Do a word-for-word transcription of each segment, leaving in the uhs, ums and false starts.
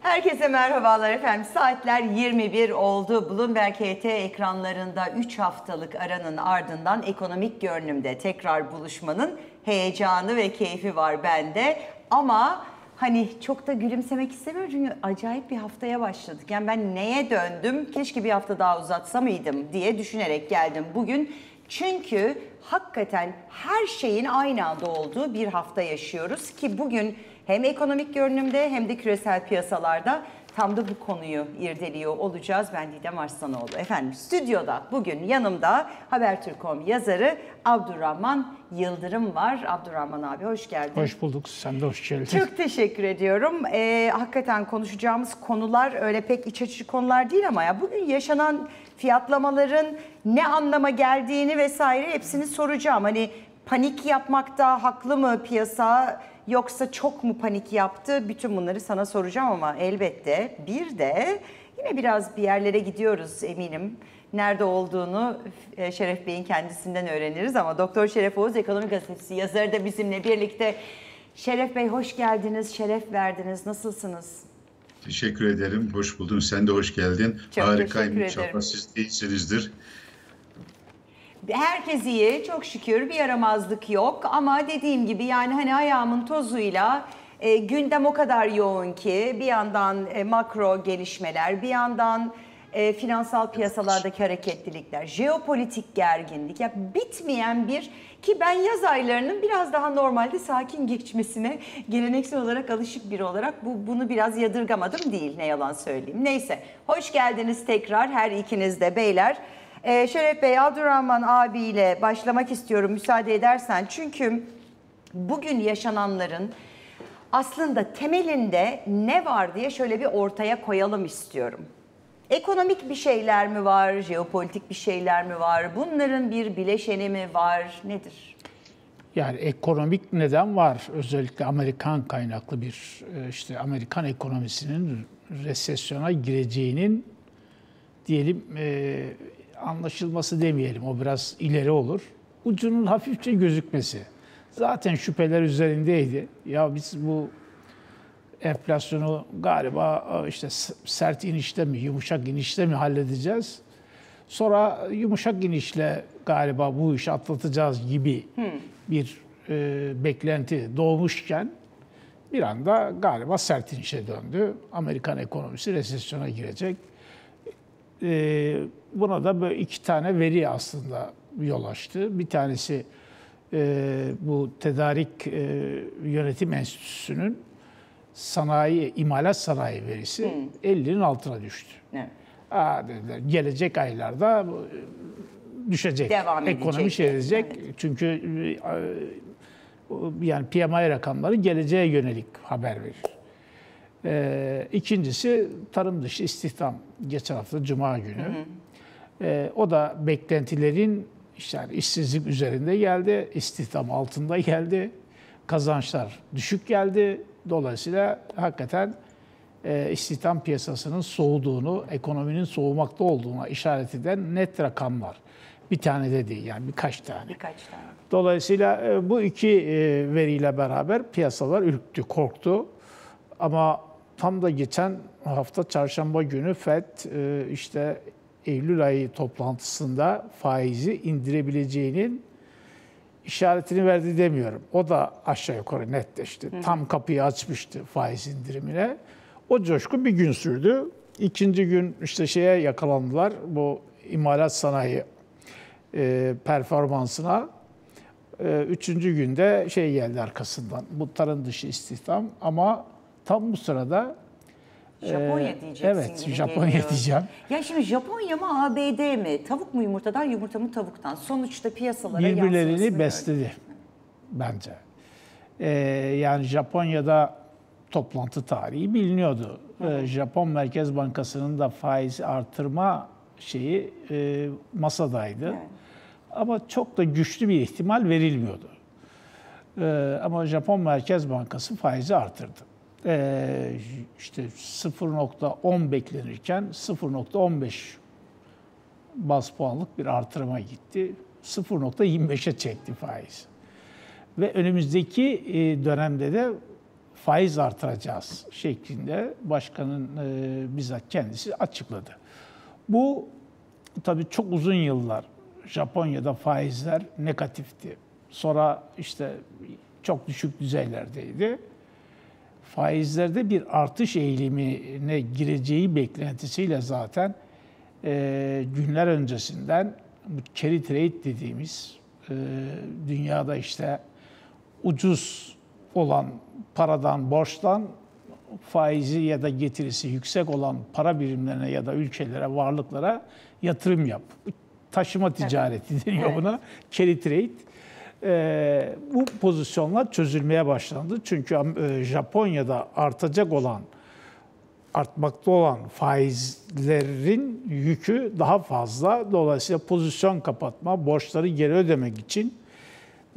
Herkese merhabalar efendim. Saatler yirmi bir oldu. Bloomberg H T ekranlarında üç haftalık aranın ardından ekonomik görünümde tekrar buluşmanın heyecanı ve keyfi var bende. Ama hani çok da gülümsemek istemiyorum çünkü acayip bir haftaya başladık. Yani ben neye döndüm, keşke bir hafta daha uzatsa mıydım diye düşünerek geldim bugün. Çünkü hakikaten her şeyin aynı anda olduğu bir hafta yaşıyoruz ki bugün hem ekonomik görünümde hem de küresel piyasalarda tam da bu konuyu irdeliyor olacağız. Ben Didem Arslanoğlu. Efendim stüdyoda bugün yanımda Habertürk nokta com yazarı Abdurrahman Yıldırım var. Abdurrahman abi hoş geldin. Hoş bulduk. Sen de hoş geldin. Çok teşekkür ediyorum. Ee, hakikaten konuşacağımız konular öyle pek iç açıcı konular değil ama ya bugün yaşanan fiyatlamaların ne anlama geldiğini vesaire hepsini soracağım. Hani panik yapmakta haklı mı piyasa? Yoksa çok mu panik yaptı? Bütün bunları sana soracağım ama elbette bir de yine biraz bir yerlere gidiyoruz eminim. Nerede olduğunu Şeref Bey'in kendisinden öğreniriz ama Doktor Şeref Oğuz Ekonomik Gazetesi yazarı da bizimle birlikte. Şeref Bey hoş geldiniz, şeref verdiniz. Nasılsınız? Teşekkür ederim. Hoş buldum. Sen de hoş geldin. Çok harikayım. İnşallah siz değilsinizdir. Herkes iyi, çok şükür bir yaramazlık yok ama dediğim gibi yani hani ayağımın tozuyla e, gündem o kadar yoğun ki bir yandan e, makro gelişmeler, bir yandan e, finansal piyasalardaki hareketlilikler, jeopolitik gerginlik, ya bitmeyen bir ki ben yaz aylarının biraz daha normalde sakin geçmesine geleneksel olarak alışık biri olarak bu bunu biraz yadırgamadım değil, ne yalan söyleyeyim. Neyse, hoş geldiniz tekrar her ikiniz de beyler. Ee, Şeref Bey, Abdurrahman abiyle başlamak istiyorum müsaade edersen. Çünkü bugün yaşananların aslında temelinde ne var diye şöyle bir ortaya koyalım istiyorum. Ekonomik bir şeyler mi var, jeopolitik bir şeyler mi var, bunların bir bileşeni mi var, nedir? Yani ekonomik neden var? Özellikle Amerikan kaynaklı bir, işte Amerikan ekonomisinin resesyona gireceğinin diyelim... E, anlaşılması demeyelim, o biraz ileri olur. Ucunun hafifçe gözükmesi. Zaten şüpheler üzerindeydi. Ya biz bu enflasyonu galiba işte sert inişle mi, yumuşak inişle mi halledeceğiz? Sonra yumuşak inişle galiba bu işi atlatacağız gibi hmm. bir e, beklenti doğmuşken bir anda galiba sert inişe döndü. Amerikan ekonomisi resesyona girecek. E, buna da böyle iki tane veri aslında yol açtı. Bir tanesi e, bu Tedarik e, Yönetim Enstitüsü'nün sanayi, imalat sanayi verisi hmm. ellinin altına düştü. Evet. Aa, dediler, gelecek aylarda düşecek, devam ekonomi şerizecek. Evet. Çünkü e, yani P M I rakamları geleceğe yönelik haber verir. Ee, ikincisi tarım dışı istihdam. Geçen hafta Cuma günü. Hı hı. Ee, o da beklentilerin işte yani işsizlik üzerinde geldi, istihdam altında geldi, kazançlar düşük geldi. Dolayısıyla hakikaten e, istihdam piyasasının soğuduğunu, ekonominin soğumakta olduğuna işaret eden net rakamlar. Bir tane de değil yani birkaç tane. Birkaç tane. Dolayısıyla e, bu iki e, veriyle beraber piyasalar ürktü, korktu. Ama tam da geçen hafta çarşamba günü Fed işte Eylül ayı toplantısında faizi indirebileceğinin işaretini verdi demiyorum. O da aşağı yukarı netleşti. Hı. Tam kapıyı açmıştı faiz indirimine. O coşku bir gün sürdü. İkinci gün işte şeye yakalandılar, bu imalat sanayi performansına. Üçüncü günde şey geldi arkasından, bu tarım dışı istihdam ama tam bu sırada Japonya e, diyeceksin. Evet, Japonya geliyor. Diyeceğim. Ya şimdi Japonya mı A B D mi? Tavuk mu yumurtadan, yumurta mı tavuktan? Sonuçta piyasalara yansımasını birbirlerini besledi öyle. Bence. Ee, yani Japonya'da toplantı tarihi biliniyordu. Ee, Japon Merkez Bankası'nın da faiz artırma şeyi e, masadaydı. Evet. Ama çok da güçlü bir ihtimal verilmiyordu. Ee, ama Japon Merkez Bankası faizi artırdı. Ee, işte sıfır nokta on beklenirken sıfır nokta on beş baz puanlık bir artırıma gitti. sıfır nokta yirmi beşe çekti faiz. Ve önümüzdeki dönemde de faiz artıracağız şeklinde başkanın e, bizzat kendisi açıkladı. Bu tabii çok uzun yıllar Japonya'da faizler negatifti. Sonra işte çok düşük düzeylerdeydi. Faizlerde bir artış eğilimine gireceği beklentisiyle zaten e, günler öncesinden bu carry trade dediğimiz e, dünyada işte ucuz olan paradan, borçtan faizi ya da getirisi yüksek olan para birimlerine ya da ülkelere, varlıklara yatırım yap. Taşıma ticareti evet. deniyor evet. buna. Carry trade. Ee, bu pozisyonlar çözülmeye başlandı. Çünkü Japonya'da artacak olan, artmakta olan faizlerin yükü daha fazla. Dolayısıyla pozisyon kapatma, borçları geri ödemek için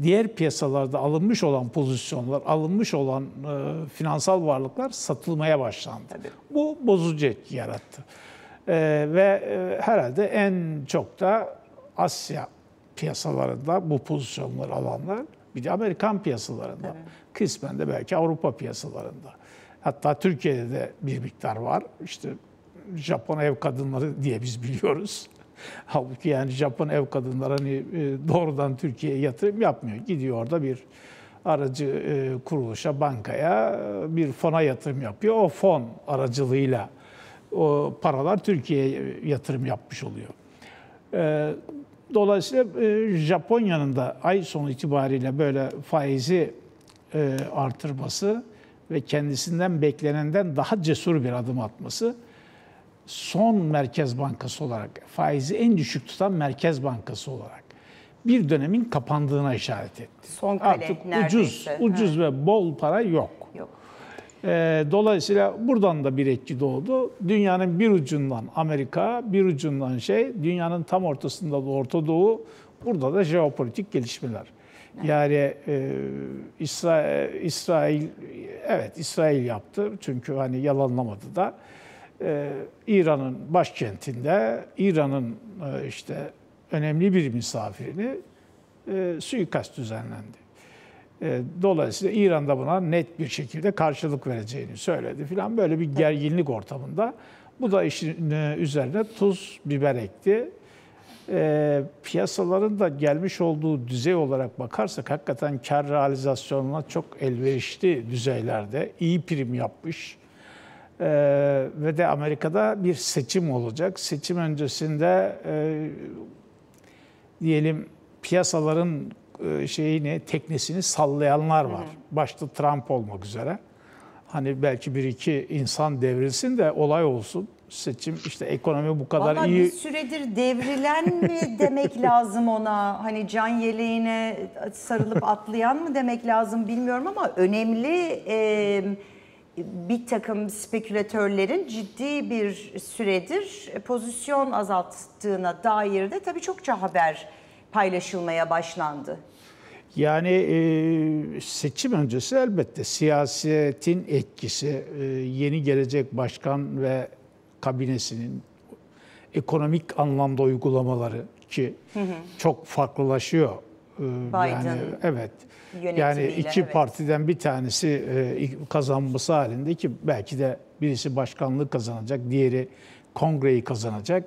diğer piyasalarda alınmış olan pozisyonlar, alınmış olan e, finansal varlıklar satılmaya başlandı. Tabii. Bu bozucu etki yarattı. E, ve e, herhalde en çok da Asya piyasalarında bu pozisyonları alanlar, bir de Amerikan piyasalarında, evet. kısmen de belki Avrupa piyasalarında. Hatta Türkiye'de de bir miktar var. İşte Japon ev kadınları diye biz biliyoruz. Halbuki yani Japon ev kadınları hani doğrudan Türkiye'ye yatırım yapmıyor. Gidiyor orada bir aracı kuruluşa, bankaya, bir fona yatırım yapıyor. O fon aracılığıyla o paralar Türkiye'ye yatırım yapmış oluyor. Dolayısıyla Japonya'nın da ay sonu itibariyle böyle faizi artırması ve kendisinden beklenenden daha cesur bir adım atması, son merkez bankası olarak, faizi en düşük tutan merkez bankası olarak bir dönemin kapandığına işaret etti. Son kale, artık neredeyse. ucuz, ucuz ve bol para yok. yok. Ee, dolayısıyla buradan da bir etki doğdu. Dünyanın bir ucundan Amerika, bir ucundan şey, dünyanın tam ortasında da Orta Doğu, burada da jeopolitik gelişmeler. Yani e, İsra İsrail, evet İsrail yaptı çünkü hani yalanlamadı da. Ee, İran'ın başkentinde İran'ın e, işte önemli bir misafirini e, suikast düzenlendi. E, dolayısıyla İran'da buna net bir şekilde karşılık vereceğini söyledi filan, böyle bir gerginlik ortamında. Bu da işin e, üzerine tuz biber ekti. E, piyasaların da gelmiş olduğu düzey olarak bakarsak hakikaten kar realizasyonuna çok elverişli düzeylerde, iyi prim yapmış. Ee, ve de Amerika'da bir seçim olacak. Seçim öncesinde e, diyelim piyasaların e, şeyini, teknesini sallayanlar var. Hı hı. Başta Trump olmak üzere. Hani belki bir iki insan devrilsin de olay olsun. Seçim işte ekonomi bu kadar Vallahi iyi. Bir süredir devrilen mi demek lazım ona? Hani can yeleğine sarılıp atlayan mı demek lazım bilmiyorum ama önemli... E, bir takım spekülatörlerin ciddi bir süredir pozisyon azalttığına dair de tabii çokça haber paylaşılmaya başlandı. Yani e, seçim öncesi elbette siyasetin etkisi, e, yeni gelecek başkan ve kabinesinin ekonomik anlamda uygulamaları ki hı hı. çok farklılaşıyor. Biden yani, evet. Yani iki evet. partiden bir tanesi kazanması halinde ki belki de birisi başkanlığı kazanacak, diğeri kongreyi kazanacak.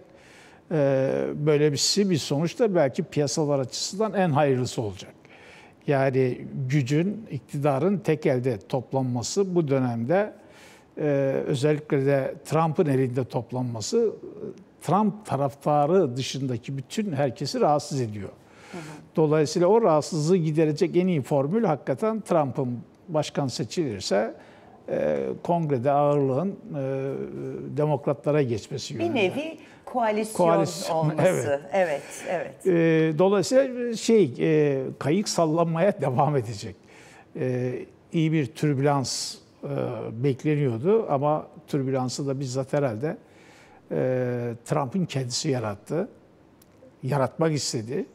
Böyle bir, bir sonuç da belki piyasalar açısından en hayırlısı olacak. Yani gücün, iktidarın tek elde toplanması bu dönemde özellikle de Trump'ın elinde toplanması Trump taraftarı dışındaki bütün herkesi rahatsız ediyor. Dolayısıyla o rahatsızlığı giderecek en iyi formül hakikaten Trump'ın başkan seçilirse e, kongrede ağırlığın e, demokratlara geçmesi yönünde. Bir nevi koalisyon, koalisyon olması. Evet, evet. evet. E, dolayısıyla şey e, kayık sallanmaya devam edecek. E, iyi bir türbülans e, bekleniyordu ama türbülansı da bizzat herhalde e, Trump'ın kendisi yarattı. Yaratmak istedi.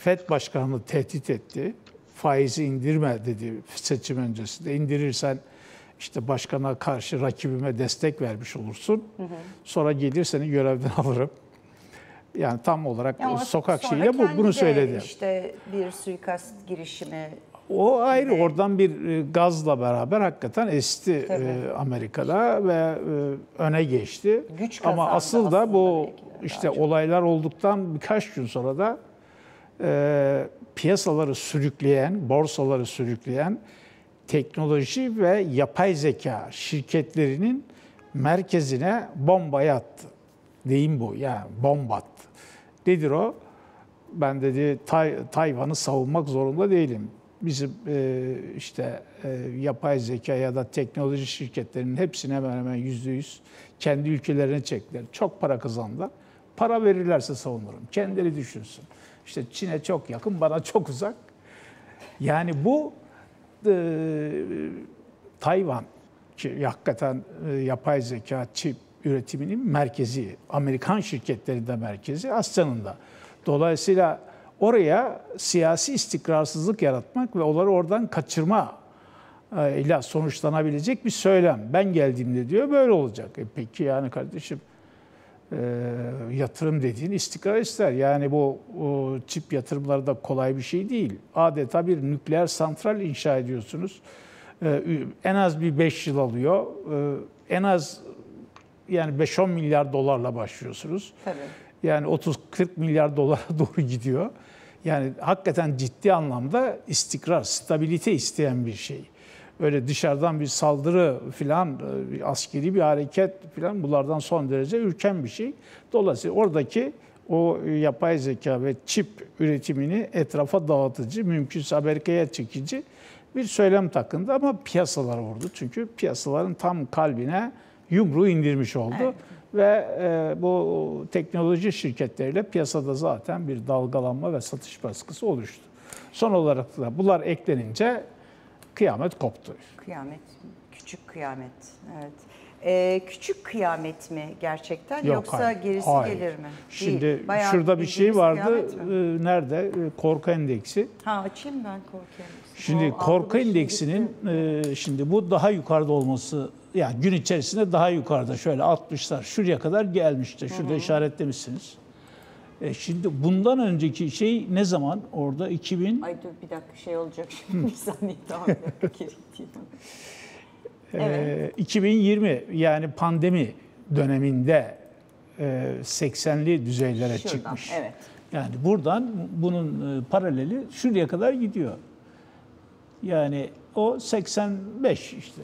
Fed başkanını tehdit etti. Faizi indirme dedi seçim öncesinde. İndirirsen işte başkana karşı rakibime destek vermiş olursun. Hı hı. Sonra gelir seni görevden alırım. Yani tam olarak ya sokak şeyiyle bu, bunu söyledi. İşte bir suikast girişimi O ayrı. Evet. Oradan bir gazla beraber hakikaten esti e, Amerika'da ve e, öne geçti. Güç kazandı. Ama asıl da bu işte olaylar olduktan birkaç gün sonra da e, piyasaları sürükleyen, borsaları sürükleyen teknoloji ve yapay zeka şirketlerinin merkezine bomba yattı. Deyim bu, yani bomba attı. Nedir o? Ben dedi Tay Tayvan'ı savunmak zorunda değilim. Bizim e, işte e, yapay zeka ya da teknoloji şirketlerinin hepsine hemen hemen yüzde yüz kendi ülkelerine çektiler. Çok para kazandılar. Para verirlerse savunurum. Kendileri düşünsün. İşte Çin'e çok yakın, bana çok uzak. Yani bu e, Tayvan ki hakikaten e, yapay zeka çip üretiminin merkezi, Amerikan şirketleri de merkezi, Asya'nın da. Dolayısıyla oraya siyasi istikrarsızlık yaratmak ve onları oradan kaçırma ile sonuçlanabilecek bir söylem. Ben geldiğimde diyor böyle olacak. E peki yani kardeşim e, yatırım dediğin istikrar ister. Yani bu o, çip yatırımları da kolay bir şey değil. Adeta bir nükleer santral inşa ediyorsunuz. E, en az bir beş yıl alıyor. E, en az yani beş on milyar dolarla başlıyorsunuz. Tabii. Yani otuz kırk milyar dolara doğru gidiyor. Yani hakikaten ciddi anlamda istikrar, stabilite isteyen bir şey. Öyle dışarıdan bir saldırı filan, askeri bir hareket filan bunlardan son derece ürken bir şey. Dolayısıyla oradaki o yapay zeka ve çip üretimini etrafa dağıtıcı, mümkünse Amerika'ya çekici bir söylem takındı ama piyasalara vurdu. Çünkü piyasaların tam kalbine yumruğu indirmiş oldu. Evet. Ve e, bu teknoloji şirketleriyle piyasada zaten bir dalgalanma ve satış baskısı oluştu. Son olarak da bunlar eklenince kıyamet koptu. Kıyamet, küçük kıyamet. Evet. E, küçük kıyamet mi gerçekten? Yok, yoksa hayır, gerisi hayır. gelir mi? Şimdi şurada bir şey vardı. E, nerede? Korku endeksi. Ha, açayım ben korku endeksi. Şimdi o, korku endeksinin e, şimdi bu daha yukarıda olması. Yani gün içerisinde daha yukarıda şöyle altmışlar şuraya kadar gelmişti. Şurada hı hı. işaretlemişsiniz. E şimdi bundan önceki şey ne zaman orada iki bin... Ay dur bir dakika şey olacak şimdi bir saniye daha evet. e, iki bin yirmi yani pandemi döneminde e, seksenli düzeylere şuradan çıkmış. Evet. Yani buradan bunun paraleli şuraya kadar gidiyor. Yani o seksen beş işte.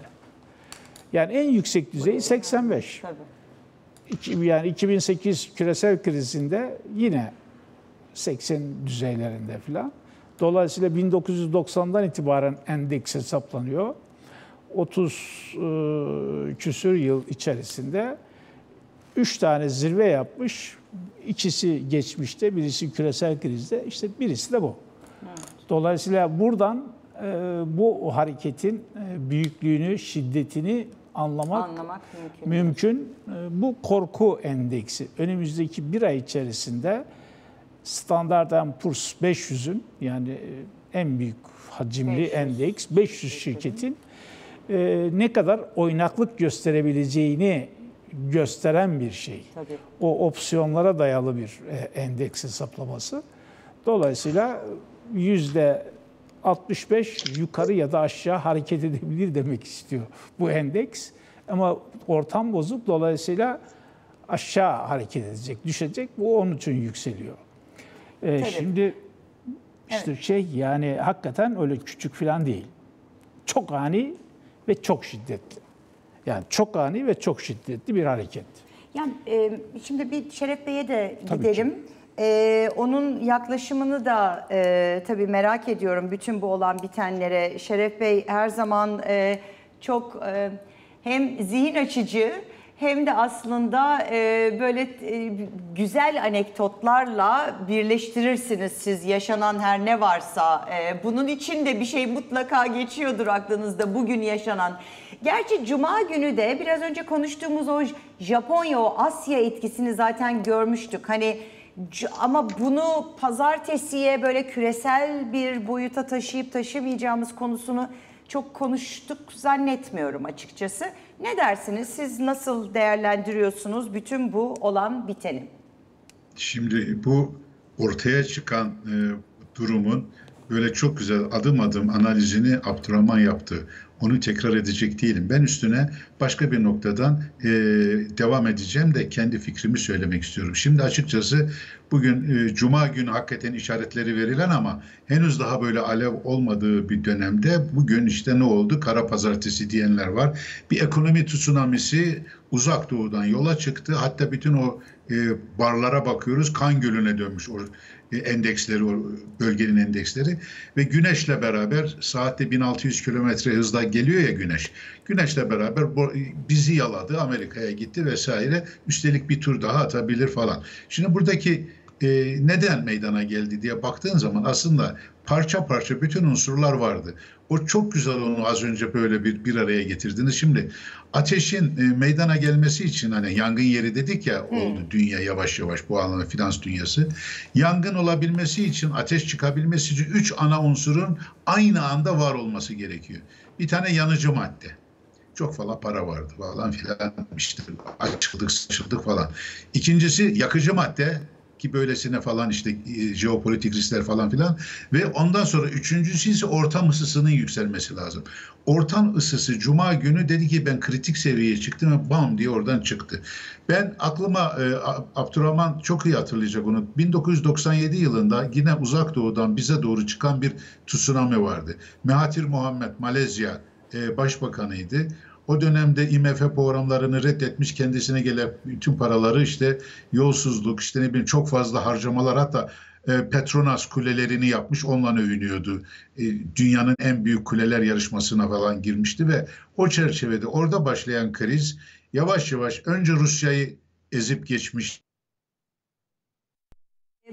Yani en yüksek düzeyi seksen beş. Tabii. Yani iki bin sekiz küresel krizinde yine seksen düzeylerinde falan. Dolayısıyla bin dokuz yüz doksandan itibaren endeks hesaplanıyor. otuz küsür yıl içerisinde üç tane zirve yapmış. İkisi geçmişte, birisi küresel krizde, işte birisi de bu. Evet. Dolayısıyla buradan bu hareketin büyüklüğünü, şiddetini anlamak, anlamak mümkün. mümkün. Bu korku endeksi önümüzdeki bir ay içerisinde Standard and Poor's beş yüzün yani en büyük hacimli beş yüz endeks beş yüz şirketin ne kadar oynaklık gösterebileceğini gösteren bir şey. Tabii. O opsiyonlara dayalı bir endeks hesaplaması. Dolayısıyla yüzde altmış beş yukarı ya da aşağı hareket edebilir demek istiyor bu endeks. Ama ortam bozuk, dolayısıyla aşağı hareket edecek, düşecek. Bu onun için yükseliyor. Ee, şimdi işte evet. şey yani hakikaten öyle küçük falan değil. Çok ani ve çok şiddetli. Yani çok ani ve çok şiddetli bir hareket. Yani e, şimdi bir Şeref Bey'e de gidelim. Ee, onun yaklaşımını da e, tabii merak ediyorum bütün bu olan bitenlere. Şeref Bey her zaman e, çok e, hem zihin açıcı hem de aslında e, böyle e, güzel anekdotlarla birleştirirsiniz siz yaşanan her ne varsa. E, bunun için de bir şey mutlaka geçiyordur aklınızda bugün yaşanan. Gerçi Cuma günü de biraz önce konuştuğumuz o Japonya, o Asya etkisini zaten görmüştük. Hani... Ama bunu pazartesiye böyle küresel bir boyuta taşıyıp taşımayacağımız konusunu çok konuştuk zannetmiyorum açıkçası. Ne dersiniz? Siz nasıl değerlendiriyorsunuz bütün bu olan biteni? Şimdi bu ortaya çıkan e, durumun böyle çok güzel adım adım analizini Abdurrahman yaptı. Onu tekrar edecek değilim. Ben üstüne başka bir noktadan e, devam edeceğim de kendi fikrimi söylemek istiyorum. Şimdi açıkçası bugün e, Cuma günü hakikaten işaretleri verilen ama henüz daha böyle alev olmadığı bir dönemde bugün işte ne oldu? Kara pazartesi diyenler var. Bir ekonomi tsunamisi Uzak Doğu'dan yola çıktı. Hatta bütün o e, barlara bakıyoruz. Kan gölüne dönmüş o e, endeksleri, o bölgenin endeksleri. Ve güneşle beraber saatte bin altı yüz kilometre hızla geliyor ya güneş. Güneşle beraber bizi yaladı, Amerika'ya gitti vesaire. Üstelik bir tur daha atabilir falan. Şimdi buradaki e, neden meydana geldi diye baktığın zaman aslında parça parça bütün unsurlar vardı. O çok güzel, onu az önce böyle bir bir araya getirdiniz. Şimdi ateşin e, meydana gelmesi için hani yangın yeri dedik ya, hmm. oldu dünya yavaş yavaş bu anlamda, finans dünyası. Yangın olabilmesi için, ateş çıkabilmesi için üç ana unsurun aynı anda var olması gerekiyor. Bir tane yanıcı madde. Çok falan para vardı falan filan, işte açıldık sıçıldık falan. İkincisi yakıcı madde. Ki böylesine falan işte jeopolitik riskler falan filan. Ve ondan sonra üçüncüsü ise ortam ısısının yükselmesi lazım. Ortam ısısı Cuma günü dedi ki ben kritik seviyeye çıktım ve bam diye oradan çıktı. Ben aklıma e, Abdurrahman çok iyi hatırlayacak onu. bin dokuz yüz doksan yedi yılında yine Uzak Doğu'dan bize doğru çıkan bir tsunami vardı. Mahathir Muhammed, Malezya e, başbakanıydı. O dönemde I M F programlarını reddetmiş, kendisine gelen bütün paraları işte yolsuzluk, işte ne bileyim çok fazla harcamalar, hatta e, Petronas kulelerini yapmış, onunla övünüyordu. E, dünyanın en büyük kuleler yarışmasına falan girmişti ve o çerçevede orada başlayan kriz yavaş yavaş önce Rusya'yı ezip geçmiş.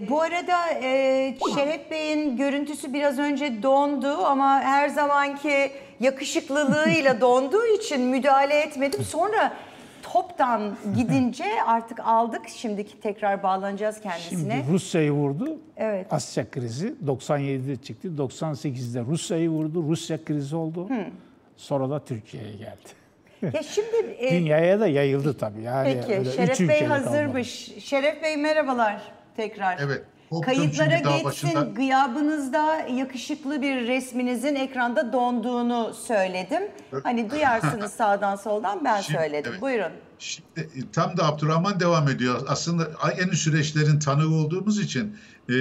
Bu arada e, Şeref Bey'in görüntüsü biraz önce dondu ama her zamanki yakışıklılığıyla donduğu için müdahale etmedim. Sonra toptan gidince artık aldık. Şimdiki tekrar bağlanacağız kendisine. Şimdi Rusya'yı vurdu. Evet. Asya krizi doksan yedide çıktı. doksan sekizde Rusya'yı vurdu. Rusya krizi oldu. Hı. Sonra da Türkiye'ye geldi. Ya şimdi e, dünyaya da yayıldı tabii. Yani peki Şeref Bey hazırmış. Kalmadı. Şeref Bey merhabalar. Tekrar. Evet, kayıtlara geçsin. Başında... Gıyabınızda yakışıklı bir resminizin ekranda donduğunu söyledim. Hani duyarsınız sağdan soldan, ben şimdi, söyledim. Evet. Buyurun. Şimdi, tam da Abdurrahman devam ediyor. Aslında aynı süreçlerin tanığı olduğumuz için e,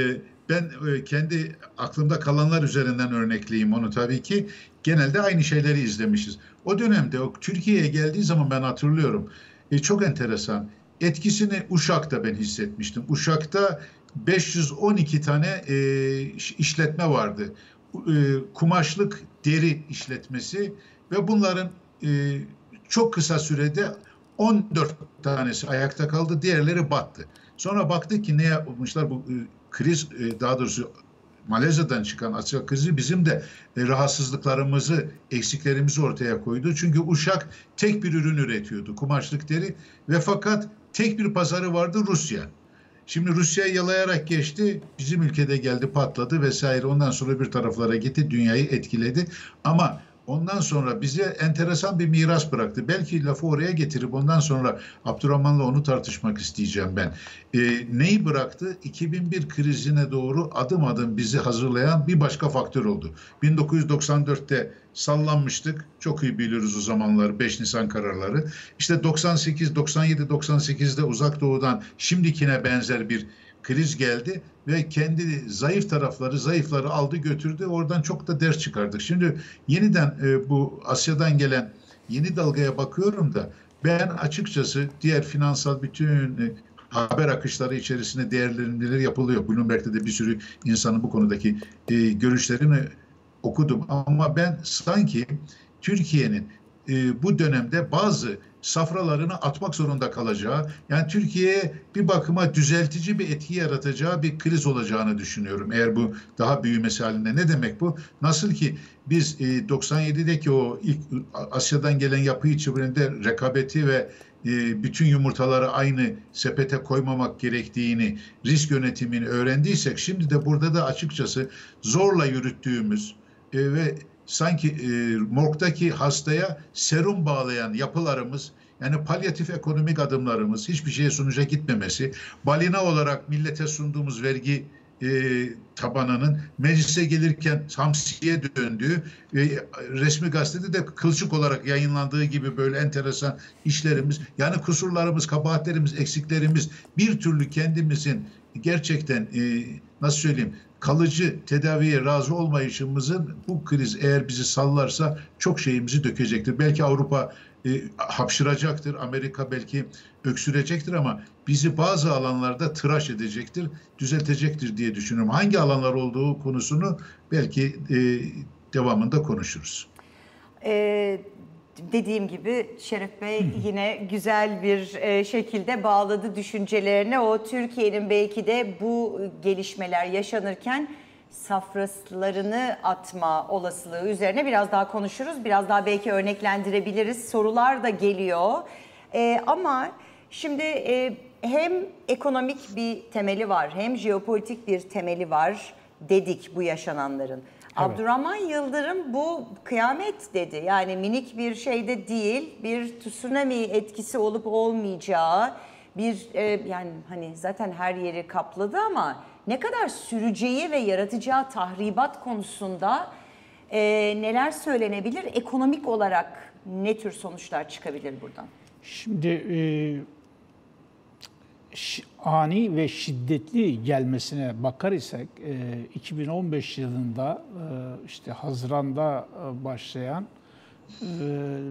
ben e, kendi aklımda kalanlar üzerinden örnekleyeyim onu tabii ki. Genelde aynı şeyleri izlemişiz. O dönemde o Türkiye'ye geldiği zaman ben hatırlıyorum. E, çok enteresan. Etkisini Uşak'ta ben hissetmiştim. Uşak'ta beş yüz on iki tane e, işletme vardı. E, kumaşlık deri işletmesi ve bunların e, çok kısa sürede on dört tanesi ayakta kaldı. Diğerleri battı. Sonra baktık ki ne yapmışlar bu e, kriz, e, daha doğrusu Malezya'dan çıkan Asya krizi bizim de e, rahatsızlıklarımızı, eksiklerimizi ortaya koydu. Çünkü Uşak tek bir ürün üretiyordu, kumaşlık deri ve fakat tek bir pazarı vardı, Rusya. Şimdi Rusya'yı yalayarak geçti, bizim ülkede geldi, patladı vesaire. Ondan sonra bir taraflara gitti, dünyayı etkiledi. Ama ondan sonra bize enteresan bir miras bıraktı. Belki lafı oraya getirip ondan sonra Abdurrahman'la onu tartışmak isteyeceğim ben. E, neyi bıraktı? iki bin bir krizine doğru adım adım bizi hazırlayan bir başka faktör oldu. bin dokuz yüz doksan dörtte sallanmıştık. Çok iyi biliyoruz o zamanları, beş Nisan kararları. İşte doksan sekiz, doksan yedi, doksan sekizde Uzak Doğu'dan şimdikine benzer bir kriz geldi ve kendi zayıf tarafları, zayıfları aldı götürdü. Oradan çok da ders çıkardık. Şimdi yeniden e, bu Asya'dan gelen yeni dalgaya bakıyorum da ben açıkçası diğer finansal bütün e, haber akışları içerisinde değerlendirmeler yapılıyor. Bloomberg'de de bir sürü insanın bu konudaki e, görüşlerini okudum ama ben sanki Türkiye'nin e, bu dönemde bazı safralarını atmak zorunda kalacağı, yani Türkiye'ye bir bakıma düzeltici bir etki yaratacağı bir kriz olacağını düşünüyorum. Eğer bu daha büyümesi halinde, ne demek bu? Nasıl ki biz e, doksan yedideki o ilk Asya'dan gelen yapıyı çevrende rekabeti ve e, bütün yumurtaları aynı sepete koymamak gerektiğini, risk yönetimini öğrendiysek, şimdi de burada da açıkçası zorla yürüttüğümüz e, ve sanki e, morgdaki hastaya serum bağlayan yapılarımız, yani palyatif ekonomik adımlarımız, hiçbir şeye sonuca gitmemesi, balina olarak millete sunduğumuz vergi e, tabanının meclise gelirken hamsiye döndüğü, e, resmi gazetede de kılçık olarak yayınlandığı gibi böyle enteresan işlerimiz, yani kusurlarımız, kabahatlerimiz, eksiklerimiz, bir türlü kendimizin gerçekten e, nasıl söyleyeyim, kalıcı tedaviye razı olmayışımızın, bu kriz eğer bizi sallarsa çok şeyimizi dökecektir. Belki Avrupa e, hapşıracaktır, Amerika belki öksürecektir ama bizi bazı alanlarda tıraş edecektir, düzeltecektir diye düşünüyorum. Hangi alanlar olduğu konusunu belki e, devamında konuşuruz. Evet. Dediğim gibi Şeref Bey yine güzel bir şekilde bağladı düşüncelerine. O Türkiye'nin belki de bu gelişmeler yaşanırken safralarını atma olasılığı üzerine biraz daha konuşuruz. Biraz daha belki örneklendirebiliriz. Sorular da geliyor. Ee, ama şimdi e, hem ekonomik bir temeli var, hem jeopolitik bir temeli var dedik bu yaşananların. Evet. Abdurrahman Yıldırım bu kıyamet dedi. Yani minik bir şey de değil, bir tsunami etkisi olup olmayacağı, bir e, yani hani zaten her yeri kapladı ama ne kadar süreceği ve yaratacağı tahribat konusunda e, neler söylenebilir? Ekonomik olarak ne tür sonuçlar çıkabilir buradan? Şimdi e, ani ve şiddetli gelmesine bakar isek iki bin on beş yılında işte Haziran'da başlayan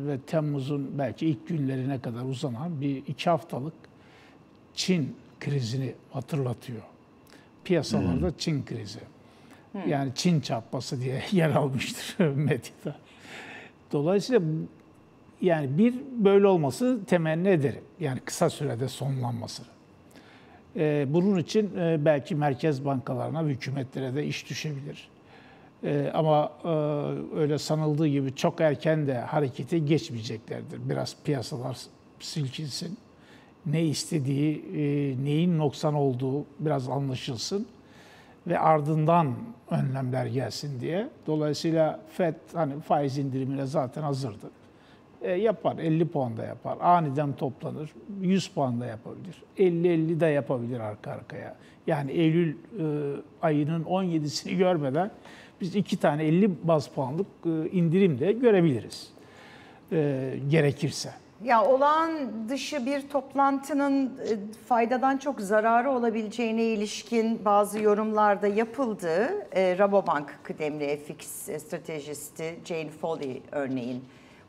ve Temmuz'un belki ilk günlerine kadar uzanan bir iki haftalık Çin krizini hatırlatıyor. Piyasalarda hmm. Çin krizi. Hmm. Yani Çin çarpması diye yer almıştır medyada. Dolayısıyla yani bir böyle olması temenni ederim. Yani kısa sürede sonlanması. Bunun için belki merkez bankalarına, hükümetlere de iş düşebilir. Ama öyle sanıldığı gibi çok erken de harekete geçmeyeceklerdir. Biraz piyasalar silkinsin. Ne istediği, neyin noksan olduğu biraz anlaşılsın. Ve ardından önlemler gelsin diye. Dolayısıyla Fed hani faiz indirimine zaten hazırdı. E, yapar, elli puan da yapar, aniden toplanır, yüz puan da yapabilir, elli elli de yapabilir arka arkaya. Yani Eylül e, ayının on yedisini görmeden biz iki tane elli baz puanlık e, indirim de görebiliriz e, gerekirse. Ya olağan dışı bir toplantının e, faydadan çok zararı olabileceğine ilişkin bazı yorumlarda yapıldı. E, Rabobank kıdemli F X stratejisti Jane Foley örneğin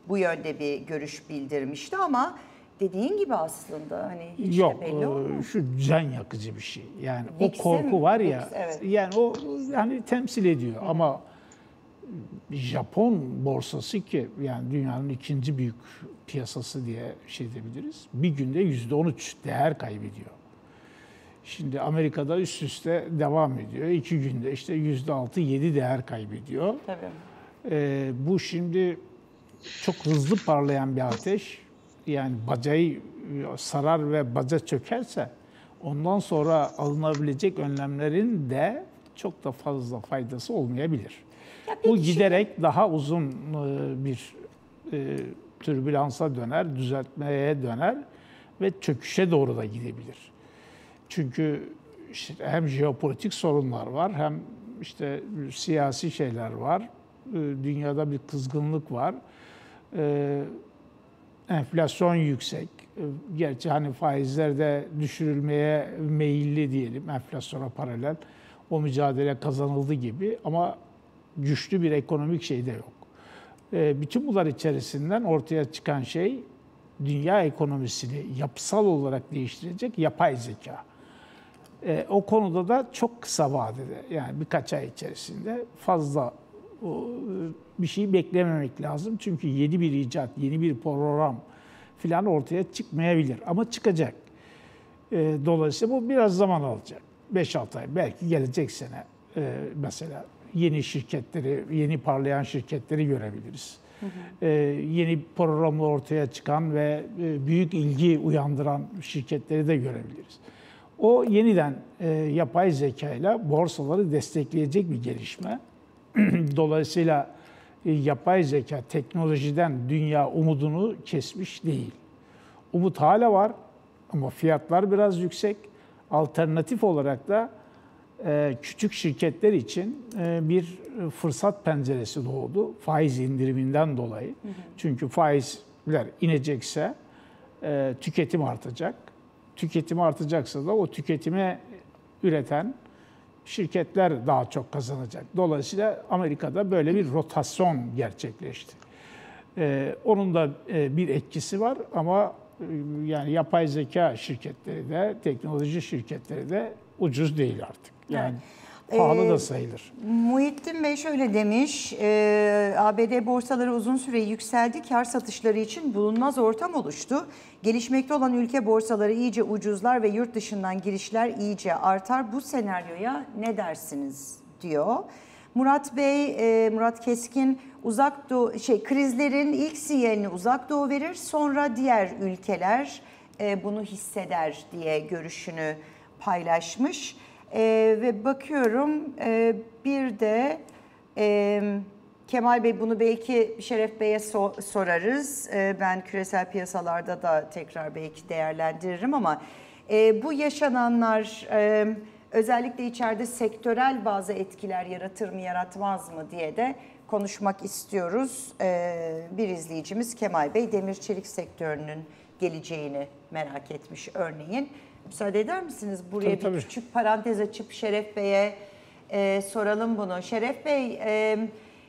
bu yönde bir görüş bildirmişti ama dediğin gibi aslında hani hiç yok, de belli olmuyor. Şu can yakıcı bir şey. Yani Vix, o korku var ya. Vix, evet. Yani o yani temsil ediyor. Hı. Ama Japon borsası ki yani dünyanın ikinci büyük piyasası diye şey diyebiliriz. Bir günde yüzde on üç değer kaybediyor. Şimdi Amerika'da üst üste devam ediyor. İki günde işte yüzde altı yedi değer kaybediyor. Tabii. Ee, bu şimdi çok hızlı parlayan bir ateş, yani bacayı sarar ve baca çökerse ondan sonra alınabilecek önlemlerin de çok da fazla faydası olmayabilir. Bu giderek daha uzun bir e, türbülansa döner, düzeltmeye döner ve çöküşe doğru da gidebilir. Çünkü işte hem jeopolitik sorunlar var, hem işte siyasi şeyler var, dünyada bir kızgınlık var. Ee, enflasyon yüksek. Gerçi hani faizler de düşürülmeye meyilli diyelim, enflasyona paralel. O mücadele kazanıldı gibi ama güçlü bir ekonomik şey de yok. Ee, bütün bunlar içerisinden ortaya çıkan şey dünya ekonomisini yapısal olarak değiştirecek yapay zeka. Ee, o konuda da çok kısa vadede yani birkaç ay içerisinde fazla bir şey beklememek lazım. Çünkü yeni bir icat, yeni bir program falan ortaya çıkmayabilir. Ama çıkacak. Dolayısıyla bu biraz zaman alacak. beş altı ay, belki gelecek sene mesela yeni şirketleri, yeni parlayan şirketleri görebiliriz. Hı hı. Yeni programla ortaya çıkan ve büyük ilgi uyandıran şirketleri de görebiliriz. O yeniden yapay zekayla borsaları destekleyecek bir gelişme. Dolayısıyla yapay zeka, teknolojiden dünya umudunu kesmiş değil. Umut hala var ama fiyatlar biraz yüksek. Alternatif olarak da küçük şirketler için bir fırsat penceresi doğdu faiz indiriminden dolayı. Hı hı. Çünkü faizler inecekse tüketim artacak. Tüketim artacaksa da o tüketime üreten şirketler daha çok kazanacak. Dolayısıyla Amerika'da böyle bir rotasyon gerçekleşti. Onun da bir etkisi var ama yani yapay zeka şirketleri de, teknoloji şirketleri de ucuz değil artık. Yani evet. pahalı ee, da sayılır. Muhittin Bey şöyle demiş, e, A B D borsaları uzun süre yükseldi, kar satışları için bulunmaz ortam oluştu. Gelişmekte olan ülke borsaları iyice ucuzlar ve yurt dışından girişler iyice artar. Bu senaryoya ne dersiniz diyor. Murat Bey, e, Murat Keskin, uzak doğu, şey, krizlerin ilk sinyalini uzak doğu verir, sonra diğer ülkeler e, bunu hisseder diye görüşünü paylaşmış. E, ve bakıyorum e, bir de e, Kemal Bey, bunu belki Şeref Bey'e so- sorarız. E, ben küresel piyasalarda da tekrar belki değerlendiririm ama e, bu yaşananlar e, özellikle içeride sektörel bazı etkiler yaratır mı yaratmaz mı diye de konuşmak istiyoruz. E, bir izleyicimiz Kemal Bey demir çelik sektörünün geleceğini merak etmiş örneğin. Müsaade eder misiniz? Buraya tabii, bir tabii. küçük parantez açıp Şeref Bey'e e, soralım bunu. Şeref Bey, e,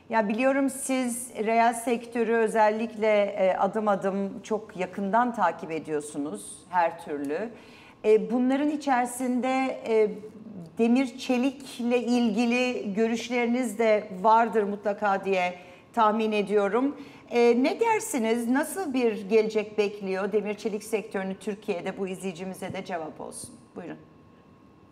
ya biliyorum siz reel sektörü özellikle e, adım adım çok yakından takip ediyorsunuz her türlü. E, bunların içerisinde e, demir çelikle ilgili görüşleriniz de vardır mutlaka diye tahmin ediyorum. Ee, ne dersiniz? Nasıl bir gelecek bekliyor demir çelik sektörünü Türkiye'de? Bu izleyicimize de cevap olsun. Buyurun.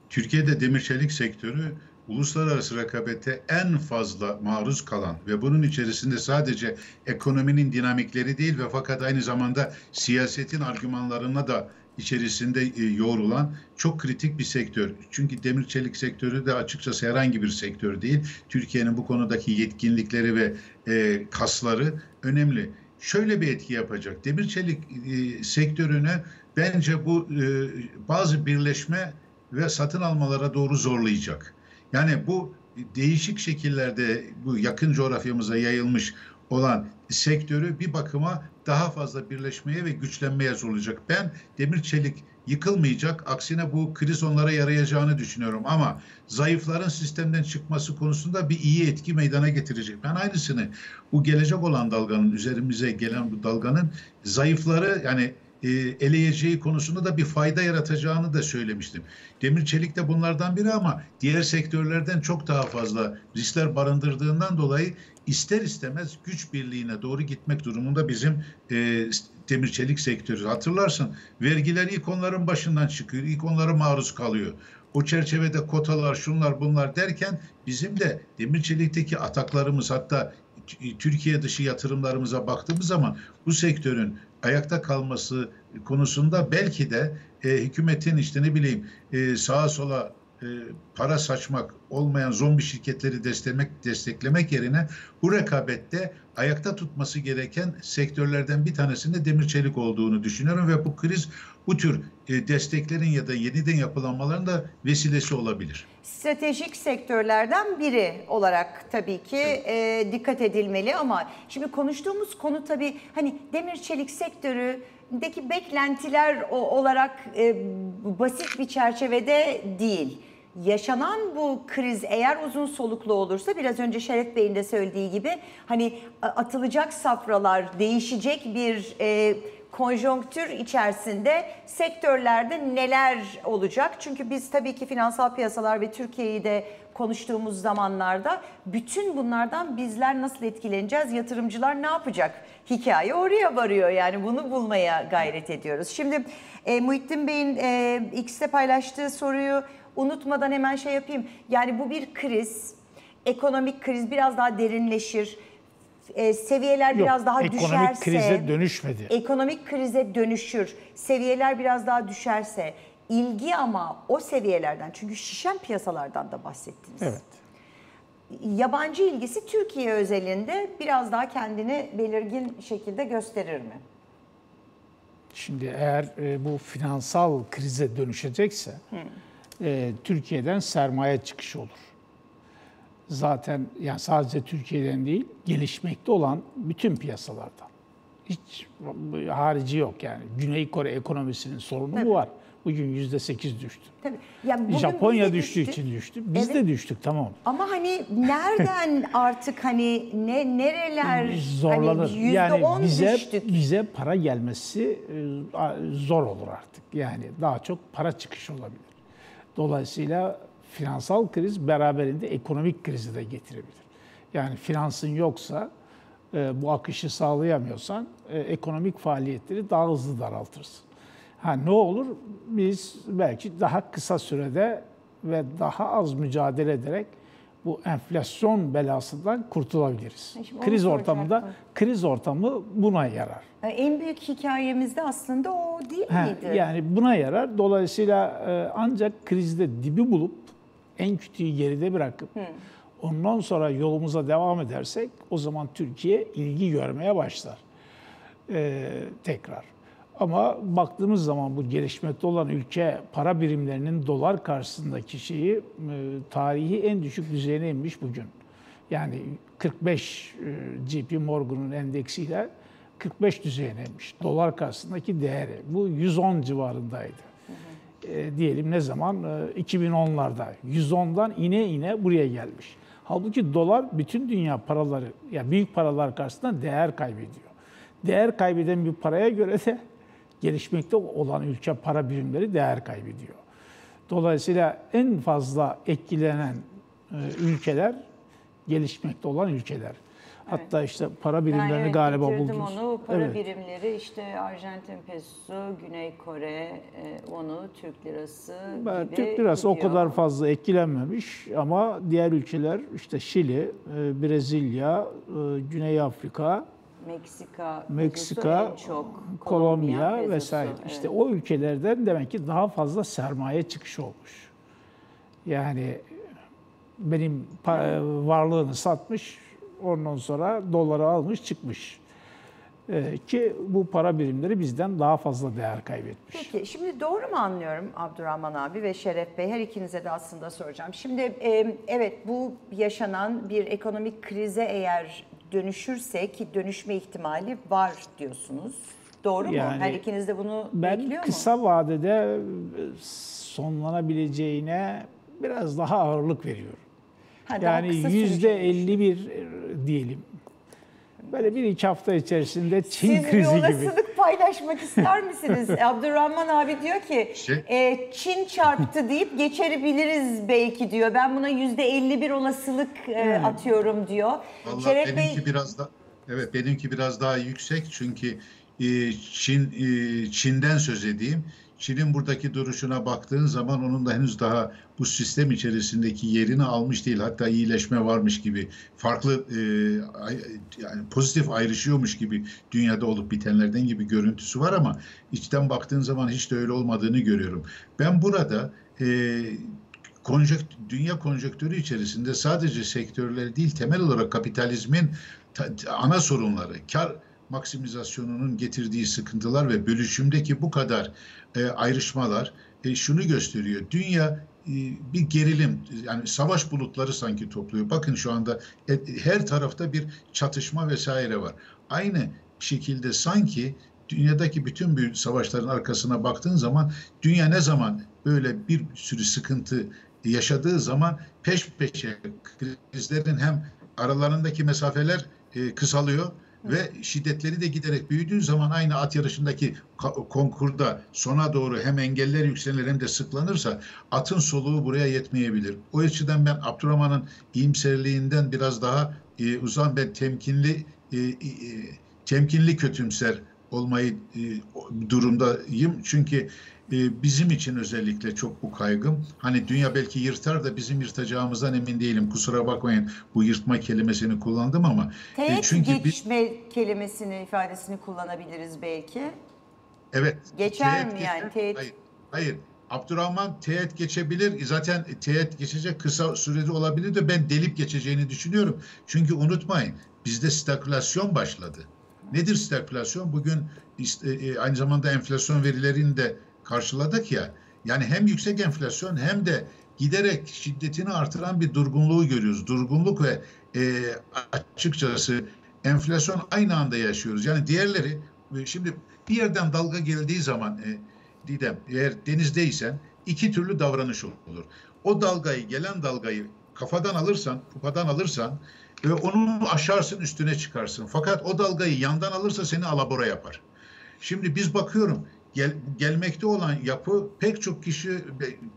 Türkiye'de demir çelik sektörü uluslararası rekabete en fazla maruz kalan ve bunun içerisinde sadece ekonominin dinamikleri değil ve fakat aynı zamanda siyasetin argümanlarına da içerisinde yoğrulan çok kritik bir sektör. Çünkü demir çelik sektörü de açıkçası herhangi bir sektör değil. Türkiye'nin bu konudaki yetkinlikleri ve e, kasları önemli. Şöyle bir etki yapacak. Demir çelik e, sektörüne bence bu e, bazı birleşme ve satın almalara doğru zorlayacak. Yani bu değişik şekillerde bu yakın coğrafyamıza yayılmış olan sektörü bir bakıma daha fazla birleşmeye ve güçlenmeye zorlayacak. Ben demir çelik yıkılmayacak, aksine bu kriz onlara yarayacağını düşünüyorum ama zayıfların sistemden çıkması konusunda bir iyi etki meydana getirecek. Ben aynısını bu gelecek olan dalganın, üzerimize gelen bu dalganın zayıfları yani eleyeceği konusunda da bir fayda yaratacağını da söylemiştim. Demir çelik de bunlardan biri ama diğer sektörlerden çok daha fazla riskler barındırdığından dolayı ister istemez güç birliğine doğru gitmek durumunda bizim e, demir çelik sektörü. Hatırlarsın, vergiler ilk onların başından çıkıyor, ilk onlara maruz kalıyor. O çerçevede kotalar, şunlar bunlar derken bizim de demir çelikteki ataklarımız, hatta Türkiye dışı yatırımlarımıza baktığımız zaman bu sektörün ayakta kalması konusunda belki de e, hükümetin işte ne bileyim e, sağa sola e, para saçmak, olmayan zombi şirketleri desteklemek, desteklemek yerine bu rekabette ayakta tutması gereken sektörlerden bir tanesinde demir çelik olduğunu düşünüyorum ve bu kriz bu tür e, desteklerin ya da yeniden yapılanmaların da vesilesi olabilir. Stratejik sektörlerden biri olarak tabii ki evet. e, dikkat edilmeli ama şimdi konuştuğumuz konu tabii hani demir çelik sektöründeki beklentiler o, olarak e, basit bir çerçevede değil. Yaşanan bu kriz eğer uzun soluklu olursa biraz önce Şeref Bey'in de söylediği gibi hani atılacak safralar, değişecek bir e, konjonktür içerisinde sektörlerde neler olacak? Çünkü biz tabii ki finansal piyasalar ve Türkiye'yi de konuştuğumuz zamanlarda bütün bunlardan bizler nasıl etkileneceğiz, yatırımcılar ne yapacak? Hikaye oraya varıyor yani bunu bulmaya gayret ediyoruz. Şimdi e, Muhittin Bey'in e, X'te paylaştığı soruyu unutmadan hemen şey yapayım. Yani bu bir kriz, ekonomik kriz biraz daha derinleşir, e, seviyeler Yok, biraz daha ekonomik düşerse... Ekonomik krize dönüşmedi. Ekonomik krize dönüşür, seviyeler biraz daha düşerse, ilgi ama o seviyelerden, çünkü şişen piyasalardan da bahsettiniz. Evet. Yabancı ilgisi Türkiye özelinde biraz daha kendini belirgin şekilde gösterir mi? Şimdi eğer e, bu finansal krize dönüşecekse... Hmm. e, Türkiye'den sermaye çıkışı olur. Zaten yani sadece Türkiye'den değil, gelişmekte olan bütün piyasalardan. Hiç harici yok yani. Güney Kore ekonomisinin sorunu Tabii. bu var. Bugün yüzde sekiz düştü. Tabii. Yani Japonya düştüğü düştü. için düştü. Biz evet. de düştük, tamam. Ama hani nereden artık hani ne nereler zorlanır. Hani yani bize düştük. bize para gelmesi zor olur artık. Yani daha çok para çıkışı olabilir. Dolayısıyla finansal kriz beraberinde ekonomik krizi de getirebilir. Yani finansın yoksa, bu akışı sağlayamıyorsan ekonomik faaliyetleri daha hızlı daraltırsın. Ha, ne olur? Biz belki daha kısa sürede ve daha az mücadele ederek bu enflasyon belasından kurtulabiliriz. Şimdi kriz ortamında kriz ortamı buna yarar. En büyük hikayemizde aslında o değil ha, miydi? Yani buna yarar. Dolayısıyla ancak krizde dibi bulup en kötüyü geride bırakıp hmm. ondan sonra yolumuza devam edersek o zaman Türkiye ilgi görmeye başlar ee, tekrar. Ama baktığımız zaman bu gelişmekte olan ülke para birimlerinin dolar karşısındaki şeyi e, tarihi en düşük düzeyine inmiş bugün. Yani kırk beş e, J P Morgan'ın endeksiyle kırk beş düzeyine inmiş. Dolar karşısındaki değeri. Bu yüz on civarındaydı. E, diyelim ne zaman? E, iki bin onlarda. yüz ondan ine ine buraya gelmiş. Halbuki dolar bütün dünya paraları, ya yani büyük paralar karşısında değer kaybediyor. Değer kaybeden bir paraya göre de gelişmekte olan ülke para birimleri değer kaybediyor. Dolayısıyla en fazla etkilenen e, ülkeler gelişmekte olan ülkeler. Hatta evet. işte para birimlerini yani evet, galiba buldunuz. Onu, para evet. birimleri işte Arjantin pesosu, Güney Kore, e, onu Türk lirası ben, gibi Türk lirası gidiyor. O kadar fazla etkilenmemiş ama diğer ülkeler işte Şili, e, Brezilya, e, Güney Afrika, Meksika, Meksika çok, Kolombiya, Kolombiya vesaire. Evet. İşte o ülkelerden demek ki daha fazla sermaye çıkışı olmuş. Yani benim varlığını satmış, ondan sonra doları almış çıkmış. Ee, ki bu para birimleri bizden daha fazla değer kaybetmiş. Peki şimdi doğru mu anlıyorum Abdurrahman abi ve Şeref Bey? Her ikinize de aslında soracağım. Şimdi e, evet bu yaşanan bir ekonomik krize eğer dönüşürse ki dönüşme ihtimali var diyorsunuz. Doğru yani, mu? Her ikiniz de bunu bekliyor mu? Ben kısa vadede sonlanabileceğine biraz daha ağırlık veriyorum. Ha, yani yüzde elli bir diyelim. Böyle bir iki hafta içerisinde Çin Siz krizi gibi. Siz bir olasılık paylaşmak ister misiniz? Abdurrahman abi diyor ki şey? e, Çin çarptı deyip geçebiliriz belki diyor. Ben buna yüzde elli bir olasılık e, atıyorum diyor. Vallahi Şeref benimki Bey... biraz da evet benimki biraz daha yüksek çünkü e, Çin e, Çin'den söz edeyim. Çin'in buradaki duruşuna baktığın zaman onun da henüz daha bu sistem içerisindeki yerini almış değil. Hatta iyileşme varmış gibi, farklı e, yani pozitif ayrışıyormuş gibi dünyada olup bitenlerden gibi görüntüsü var ama içten baktığın zaman hiç de öyle olmadığını görüyorum. Ben burada e, konjöktür, dünya konjöktürü içerisinde sadece sektörler değil temel olarak kapitalizmin ta, ana sorunları, kar maksimizasyonunun getirdiği sıkıntılar ve bölüşümdeki bu kadar e, ayrışmalar e, şunu gösteriyor. Dünya e, bir gerilim, yani savaş bulutları sanki topluyor. Bakın şu anda e, her tarafta bir çatışma vesaire var. Aynı şekilde sanki dünyadaki bütün büyük savaşların arkasına baktığın zaman dünya ne zaman böyle bir sürü sıkıntı yaşadığı zaman peş peşe krizlerin hem aralarındaki mesafeler e, kısalıyor. Ve şiddetleri de giderek büyüdüğü zaman aynı at yarışındaki konkurda sona doğru hem engeller yükselir hem de sıklanırsa atın soluğu buraya yetmeyebilir. O açıdan ben Abdurrahman'ın iyimserliğinden biraz daha e, uzan ben temkinli e, e, temkinli kötümser olmayı e, durumdayım. Çünkü e, bizim için özellikle çok bu kaygım. Hani dünya belki yırtar da bizim yırtacağımızdan emin değilim. Kusura bakmayın bu yırtma kelimesini kullandım ama. E, çünkü geçme biz... kelimesini, ifadesini kullanabiliriz belki. Evet. Geçer mi yani? Teğet... Hayır. Hayır. Abdurrahman teğet geçebilir. Zaten teğet geçecek kısa sürede olabilir de ben delip geçeceğini düşünüyorum. Çünkü unutmayın bizde stagflasyon başladı. Nedir stagflasyon? Bugün aynı zamanda enflasyon verilerini de karşıladık ya. Yani hem yüksek enflasyon hem de giderek şiddetini artıran bir durgunluğu görüyoruz. Durgunluk ve e, açıkçası enflasyon aynı anda yaşıyoruz. Yani diğerleri şimdi bir yerden dalga geldiği zaman e, Didem, eğer denizdeysen iki türlü davranış olur. O dalgayı, gelen dalgayı kafadan alırsan, kupadan alırsan ve onu aşarsın, üstüne çıkarsın. Fakat o dalgayı yandan alırsa seni alabora yapar. Şimdi biz bakıyorum gel, gelmekte olan yapı pek çok kişi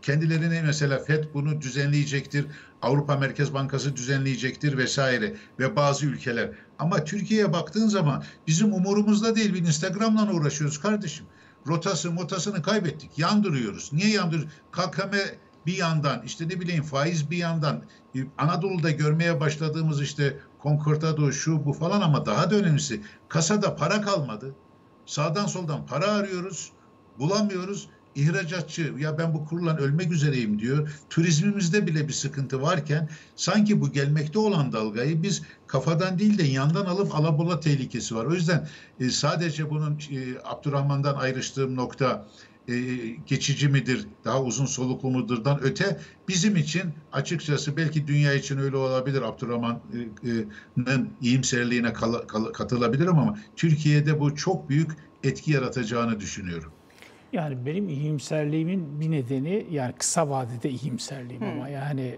kendilerine mesela Fed bunu düzenleyecektir, Avrupa Merkez Bankası düzenleyecektir vesaire ve bazı ülkeler. Ama Türkiye'ye baktığın zaman bizim umurumuzda değil, bir Instagram'la uğraşıyoruz kardeşim. Rotası motasını kaybettik, yandırıyoruz. Niye yandırıyoruz? K K M bir yandan, işte ne bileyim faiz bir yandan, Anadolu'da görmeye başladığımız işte Concordato şu bu falan, ama daha da önemlisi kasada para kalmadı. Sağdan soldan para arıyoruz, bulamıyoruz. İhracatçı ya ben bu kurla ölmek üzereyim diyor. Turizmimizde bile bir sıkıntı varken sanki bu gelmekte olan dalgayı biz kafadan değil de yandan alıp alabola tehlikesi var. O yüzden e, sadece bunun e, Abdurrahman'dan ayrıştığım nokta e, geçici midir, daha uzun soluklu mudurdan öte bizim için açıkçası belki dünya için öyle olabilir, Abdurrahman'ın e, e, iyimserliğine kal, kal, katılabilirim ama Türkiye'de bu çok büyük etki yaratacağını düşünüyorum. Yani benim iyimserliğimin bir nedeni, yani kısa vadede iyimserliğim hmm. ama yani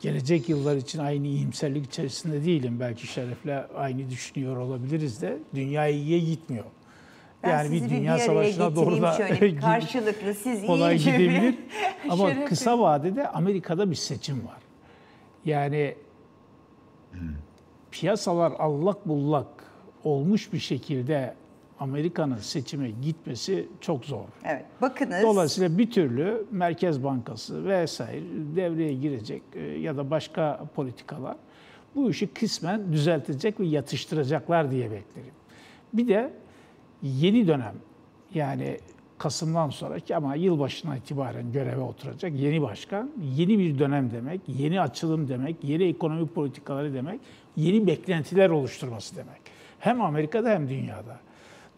gelecek yıllar için aynı iyimserlik içerisinde değilim. Belki Şeref'le aynı düşünüyor olabiliriz de dünya iyiye gitmiyor. Ben yani bir dünya bir savaşına doğru da karşılıklı siz kolay gidebilir. Ama Şerefim, kısa vadede Amerika'da bir seçim var. Yani hmm. piyasalar allak bullak olmuş bir şekilde Amerika'nın seçime gitmesi çok zor. Evet, bakınız. Dolayısıyla bir türlü Merkez Bankası vesaire devreye girecek ya da başka politikalar bu işi kısmen düzeltecek ve yatıştıracaklar diye beklerim. Bir de yeni dönem, yani Kasım'dan sonraki ama yılbaşından itibaren göreve oturacak yeni başkan, yeni bir dönem demek, yeni açılım demek, yeni ekonomik politikaları demek, yeni beklentiler oluşturması demek. Hem Amerika'da hem dünyada.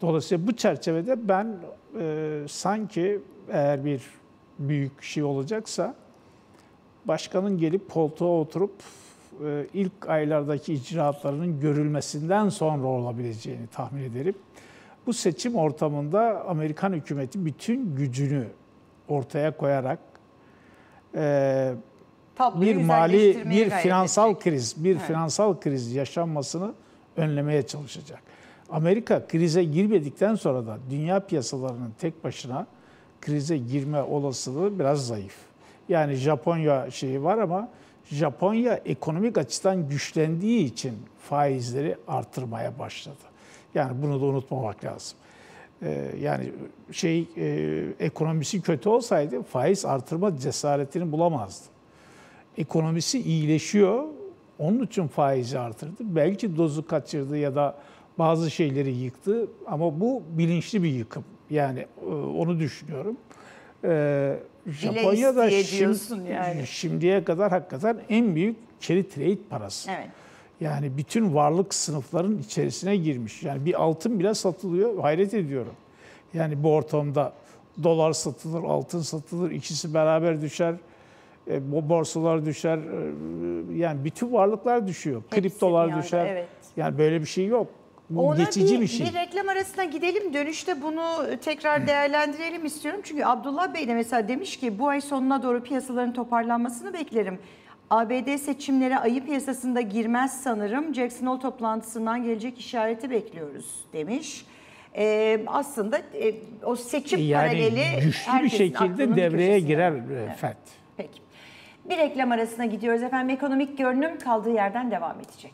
Dolayısıyla bu çerçevede ben e, sanki eğer bir büyük şey olacaksa başkanın gelip koltuğa oturup e, ilk aylardaki icraatlarının görülmesinden sonra olabileceğini tahmin ederim. Bu seçim ortamında Amerikan hükümeti bütün gücünü ortaya koyarak e, bir mali, bir finansal edecek. kriz, bir evet. finansal kriz yaşanmasını önlemeye çalışacak. Amerika krize girmedikten sonra da dünya piyasalarının tek başına krize girme olasılığı biraz zayıf. Yani Japonya şeyi var ama Japonya ekonomik açıdan güçlendiği için faizleri artırmaya başladı. Yani bunu da unutmamak lazım. Ee, yani şey e, ekonomisi kötü olsaydı faiz artırma cesaretini bulamazdı. Ekonomisi iyileşiyor, onun için faizi artırdı. Belki dozu kaçırdı ya da bazı şeyleri yıktı ama bu bilinçli bir yıkım. Yani onu düşünüyorum. Ee, Japonya'da şimdi, yani. şimdiye kadar hakikaten en büyük carry trade parası. Evet. Yani bütün varlık sınıfların içerisine girmiş. Yani bir altın bile satılıyor. Hayret ediyorum. Yani bu ortamda dolar satılır, altın satılır, ikisi beraber düşer. E, borsalar düşer. E, yani bütün varlıklar düşüyor. Hepsi kriptolar yani, düşer. Evet. Yani böyle bir şey yok. Bu ona geçici bir, bir şey. Bir reklam arasına gidelim, dönüşte bunu tekrar değerlendirelim istiyorum. Çünkü Abdullah Bey de mesela demiş ki bu ay sonuna doğru piyasaların toparlanmasını beklerim. A B D seçimlere ayı piyasasında girmez sanırım. Jackson Hole toplantısından gelecek işareti bekliyoruz demiş. Ee, aslında e, o seçim yani paraleli güçlü bir şekilde devreye girer evet. F E D. Peki. Bir reklam arasına gidiyoruz efendim. Ekonomik görünüm kaldığı yerden devam edecek.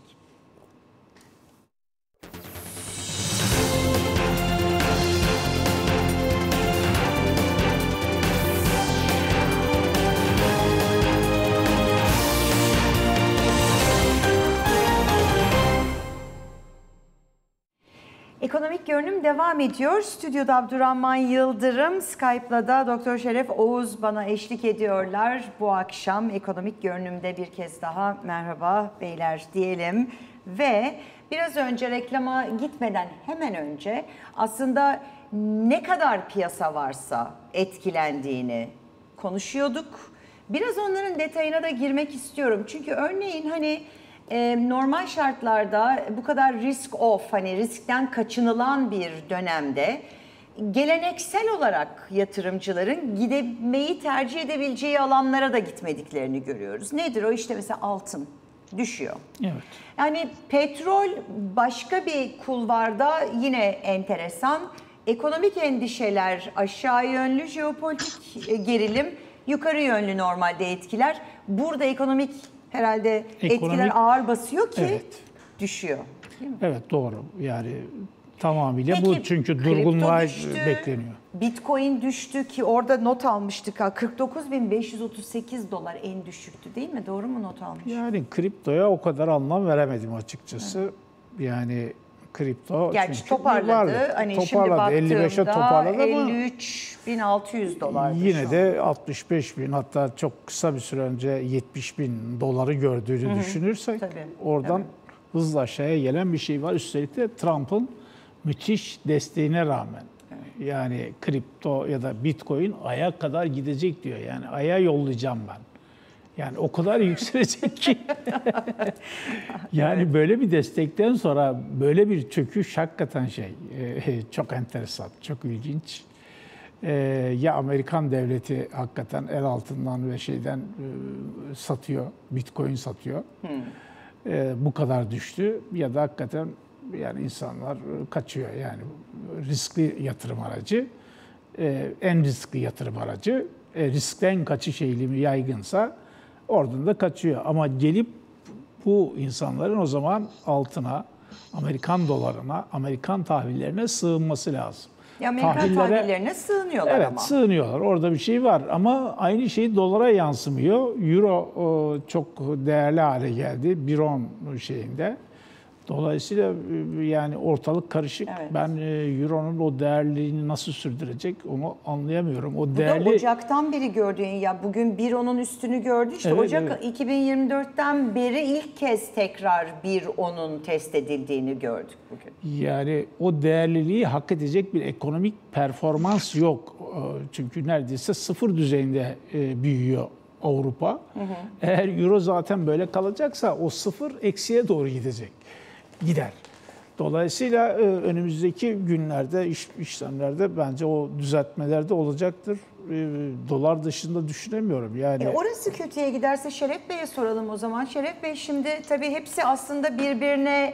Ekonomik görünüm devam ediyor. Stüdyoda Abdurrahman Yıldırım, Skype'la da Doktor Şeref Oğuz bana eşlik ediyorlar. Bu akşam ekonomik görünümde bir kez daha merhaba beyler diyelim. Ve biraz önce reklama gitmeden hemen önce aslında ne kadar piyasa varsa etkilendiğini konuşuyorduk. Biraz onların detayına da girmek istiyorum. Çünkü örneğin hani e, normal şartlarda bu kadar risk off, hani riskten kaçınılan bir dönemde geleneksel olarak yatırımcıların gidemeyi tercih edebileceği alanlara da gitmediklerini görüyoruz. Nedir o? İşte mesela altın düşüyor. Evet. Yani petrol başka bir kulvarda yine enteresan. Ekonomik endişeler aşağı yönlü, jeopolitik gerilim yukarı yönlü normalde etkiler. Burada ekonomik herhalde ekonomik, etkiler ağır basıyor ki evet. düşüyor. Evet, doğru. Yani tamamıyla peki, bu çünkü durgunluğa düştü, bekleniyor. Bitcoin düştü ki orada not almıştık. kırk dokuz bin beş yüz otuz sekiz dolar en düşüktü değil mi? Doğru mu not almış? Yani kriptoya o kadar anlam veremedim açıkçası. Evet. Yani kripto gerçi toparladı. Hani toparladı. Şimdi elli beşe toparladı ama elli üç bin altı yüz dolar. Yine de altmış beş bin, hatta çok kısa bir süre önce yetmiş bin doları gördüğünü Hı-hı. düşünürsek tabii, oradan evet. hızla aşağıya gelen bir şey var. Üstelik de Trump'ın müthiş desteğine rağmen evet. yani kripto ya da Bitcoin Ay'a kadar gidecek diyor. Yani Ay'a yollayacağım ben. Yani o kadar yükselecek ki. Yani böyle bir destekten sonra böyle bir çöküş hakikaten şey çok enteresan, çok ilginç. Ya Amerikan devleti hakikaten el altından ve şeyden satıyor, Bitcoin satıyor. Hmm. Bu kadar düştü ya da hakikaten yani insanlar kaçıyor. Yani riskli yatırım aracı, en riskli yatırım aracı, riskten kaçış eğilimi yaygınsa oradan da kaçıyor. Ama gelip bu insanların o zaman altına, Amerikan dolarına, Amerikan tahvillerine sığınması lazım. Ya Amerikan tahvillere, tahvillerine sığınıyorlar evet, ama. Evet sığınıyorlar. Orada bir şey var ama aynı şey dolara yansımıyor. Euro çok değerli hale geldi. Bir on şeyinde. Dolayısıyla yani ortalık karışık. Evet. Ben Euro'nun o değerliliğini nasıl sürdürecek onu anlayamıyorum. O değerli... Bu da Ocak'tan beri gördüğün ya bugün bir onun üstünü gördü. İşte evet, Ocak evet. iki bin yirmi dörtten beri ilk kez tekrar bir onun test edildiğini gördük bugün. Yani o değerliliği hak edecek bir ekonomik performans yok. Çünkü neredeyse sıfır düzeyinde büyüyor Avrupa. Hı hı. Eğer Euro zaten böyle kalacaksa o sıfır eksiye doğru gidecek. Gider. Dolayısıyla önümüzdeki günlerde, iş, işlemlerde bence o düzeltmeler de olacaktır. Dolar dışında düşünemiyorum. Yani. E orası kötüye giderse Şeref Bey'e soralım o zaman. Şeref Bey şimdi tabii hepsi aslında birbirine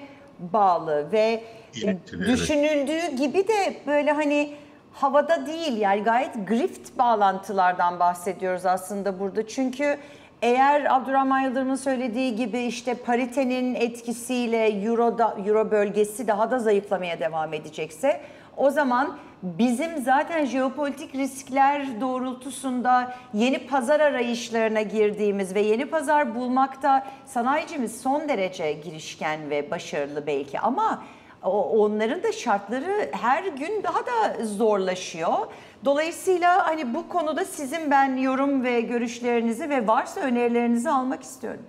bağlı ve evet, düşünüldüğü evet. gibi de böyle hani havada değil yani gayet grift bağlantılardan bahsediyoruz aslında burada. Çünkü eğer Abdurrahman Yıldırım'ın söylediği gibi işte paritenin etkisiyle Euro, da, Euro bölgesi daha da zayıflamaya devam edecekse o zaman bizim zaten jeopolitik riskler doğrultusunda yeni pazar arayışlarına girdiğimiz ve yeni pazar bulmakta sanayicimiz son derece girişken ve başarılı belki ama onların da şartları her gün daha da zorlaşıyor. Dolayısıyla hani bu konuda sizin ben yorum ve görüşlerinizi ve varsa önerilerinizi almak istiyorum.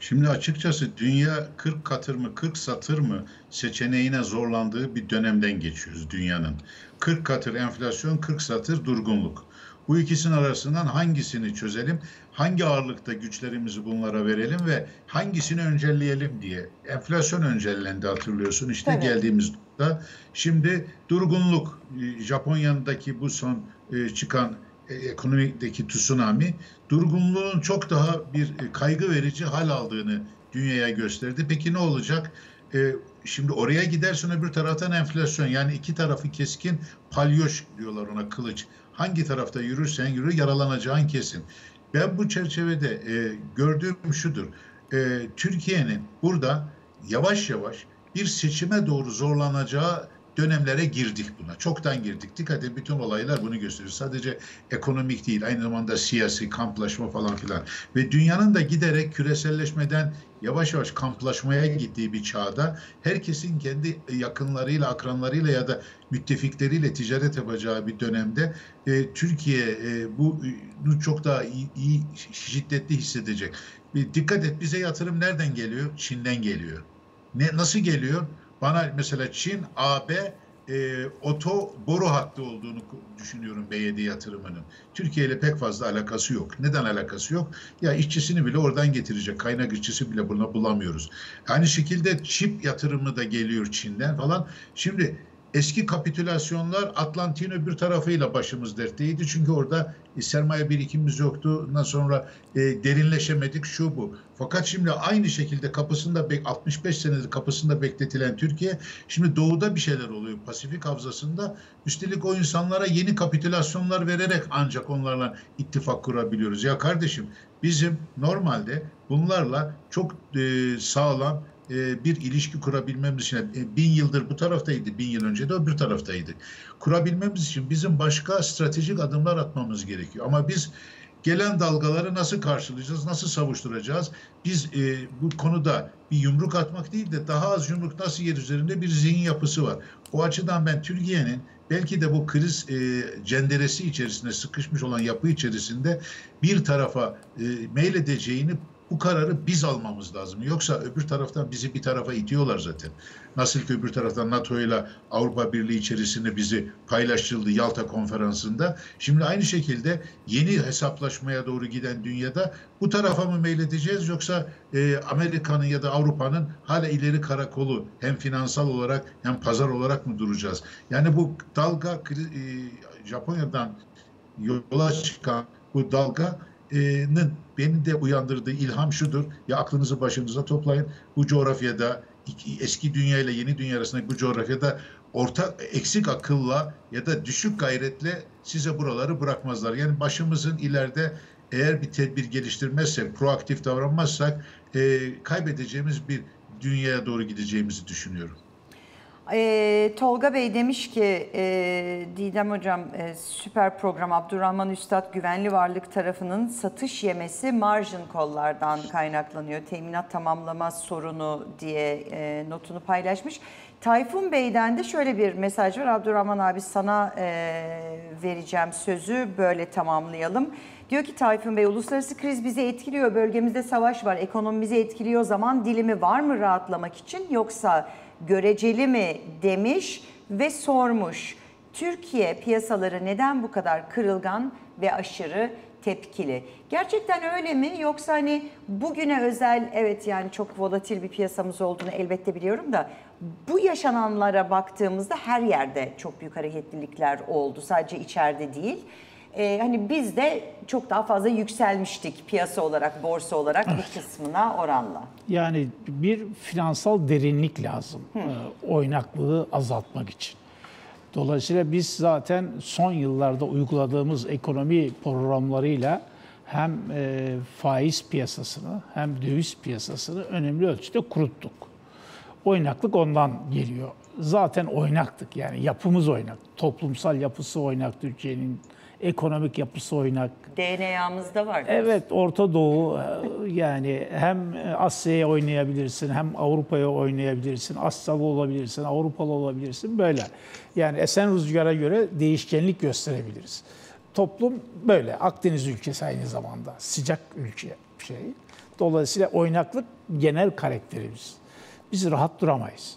Şimdi açıkçası dünya kırk katır mı kırk satır mı seçeneğine zorlandığı bir dönemden geçiyoruz dünyanın. kırk katır enflasyon, kırk satır durgunluk. Bu ikisinin arasından hangisini çözelim, hangi ağırlıkta güçlerimizi bunlara verelim ve hangisini öncelleyelim diye. Enflasyon öncellendi hatırlıyorsun işte evet. geldiğimiz nokta. Şimdi durgunluk, Japonya'daki bu son çıkan ekonomideki tsunami, durgunluğun çok daha bir kaygı verici hal aldığını dünyaya gösterdi. Peki ne olacak? Şimdi oraya gidersen öbür taraftan enflasyon, yani iki tarafı keskin palyoş diyorlar ona, kılıç. Hangi tarafta yürürsen yürü yaralanacağın kesin. Ben bu çerçevede e, gördüğüm şudur. E, Türkiye'nin burada yavaş yavaş bir seçime doğru zorlanacağı dönemlere girdik buna. Çoktan girdik. Dikkat edin, bütün olaylar bunu gösteriyor. Sadece ekonomik değil, aynı zamanda siyasi, kamplaşma falan filan. Ve dünyanın da giderek küreselleşmeden yavaş yavaş kamplaşmaya gittiği bir çağda herkesin kendi yakınlarıyla, akranlarıyla ya da müttefikleriyle ticaret yapacağı bir dönemde e, Türkiye e, bunu çok daha iyi, iyi şiddetli hissedecek. E, dikkat et, bize yatırım nereden geliyor? Çin'den geliyor. Ne, nasıl geliyor? Bana mesela Çin, A B e, oto boru hattı olduğunu düşünüyorum B Y D yatırımının. Türkiye ile pek fazla alakası yok. Neden alakası yok? Ya işçisini bile oradan getirecek. Kaynak işçisi bile buna bulamıyoruz. Aynı şekilde çip yatırımı da geliyor Çin'den falan. Şimdi eski kapitülasyonlar Atlantik'in öbür tarafıyla başımız dertteydi. Çünkü orada sermaye birikimimiz yoktu. Ondan sonra e, derinleşemedik şu bu. Fakat şimdi aynı şekilde kapısında altmış beş senedir kapısında bekletilen Türkiye şimdi doğuda bir şeyler oluyor Pasifik Havzası'nda. Üstelik o insanlara yeni kapitülasyonlar vererek ancak onlarla ittifak kurabiliyoruz. Ya kardeşim bizim normalde bunlarla çok e, sağlam bir ilişki kurabilmemiz için bin yıldır bu taraftaydı, bin yıl önce de öbür taraftaydık. Kurabilmemiz için bizim başka stratejik adımlar atmamız gerekiyor. Ama biz gelen dalgaları nasıl karşılayacağız, nasıl savuşturacağız? Biz e, bu konuda bir yumruk atmak değil de daha az yumruk nasıl yer üzerinde bir zihin yapısı var. O açıdan ben Türkiye'nin belki de bu kriz e, cenderesi içerisinde sıkışmış olan yapı içerisinde bir tarafa e, meyledeceğini bu kararı biz almamız lazım. Yoksa öbür taraftan bizi bir tarafa itiyorlar zaten. Nasıl ki öbür taraftan NATO ile Avrupa Birliği içerisinde bizi paylaşıldı Yalta konferansında. Şimdi aynı şekilde yeni hesaplaşmaya doğru giden dünyada bu tarafa mı meyledeceğiz yoksa e, Amerika'nın ya da Avrupa'nın hala ileri karakolu hem finansal olarak hem pazar olarak mı duracağız? Yani bu dalga e, Japonya'dan yola çıkan bu dalganın beni de uyandırdığı ilham şudur, ya aklınızı başınıza toplayın, bu coğrafyada iki, eski dünya ile yeni dünya arasındaki bu coğrafyada ortak eksik akılla ya da düşük gayretle size buraları bırakmazlar. Yani başımızın ileride eğer bir tedbir geliştirmezsek, proaktif davranmazsak e, kaybedeceğimiz bir dünyaya doğru gideceğimizi düşünüyorum. E, Tolga Bey demiş ki e, Didem Hocam e, süper program Abdurrahman Üstad güvenli varlık tarafının satış yemesi margin kollardan kaynaklanıyor. Teminat tamamlamaz sorunu diye e, notunu paylaşmış. Tayfun Bey'den de şöyle bir mesaj var. Abdurrahman abi sana e, vereceğim sözü böyle tamamlayalım. Diyor ki Tayfun Bey uluslararası kriz bizi etkiliyor. Bölgemizde savaş var. Ekonomimizi etkiliyor. Zaman dilimi var mı rahatlamak için yoksa göreceli mi demiş ve sormuş. Türkiye piyasaları neden bu kadar kırılgan ve aşırı tepkili? Gerçekten öyle mi? Yoksa hani bugüne özel evet yani çok volatil bir piyasamız olduğunu elbette biliyorum da bu yaşananlara baktığımızda her yerde çok büyük hareketlilikler oldu. Sadece içeride değil. Ee, hani biz de çok daha fazla yükselmiştik piyasa olarak, borsa olarak evet. Bir kısmına oranla. Yani bir finansal derinlik lazım e, oynaklığı azaltmak için. Dolayısıyla biz zaten son yıllarda uyguladığımız ekonomi programlarıyla hem e, faiz piyasasını hem döviz piyasasını önemli ölçüde kuruttuk. Oynaklık ondan geliyor. Zaten oynaktık yani yapımız oynak, toplumsal yapısı oynak Türkiye'nin. Ekonomik yapısı oynak. D N A'mızda var. Evet, Orta Doğu yani hem Asya'ya oynayabilirsin, hem Avrupa'ya oynayabilirsin, Asyalı olabilirsin, Avrupalı olabilirsin böyle. Yani esen rüzgara göre değişkenlik gösterebiliriz. Toplum böyle. Akdeniz ülkesi aynı zamanda sıcak ülke şey. Dolayısıyla oynaklık genel karakterimiz. Biz rahat duramayız.